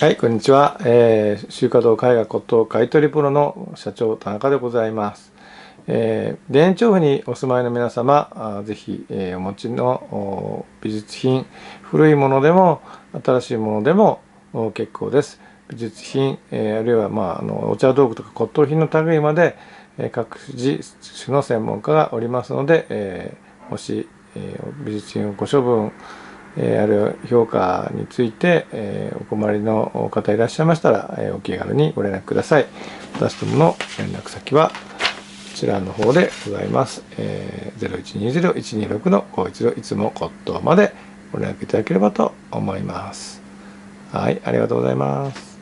はい、こんにちは。秋華堂絵画骨董買取プロの社長田中でございます。田園調布にお住まいの皆様、ぜひお持ちの美術品、古いものでも新しいものでも結構です。美術品、あるいはお茶道具とか骨董品の類まで各自種の専門家がおりますので、もし美術品をご処分あるいは評価について、お困りの方いらっしゃいましたら、お気軽にご連絡ください。私どもの連絡先はこちらの方でございます。0120-126-510 いつも骨董までご連絡いただければと思います。はい、ありがとうございます。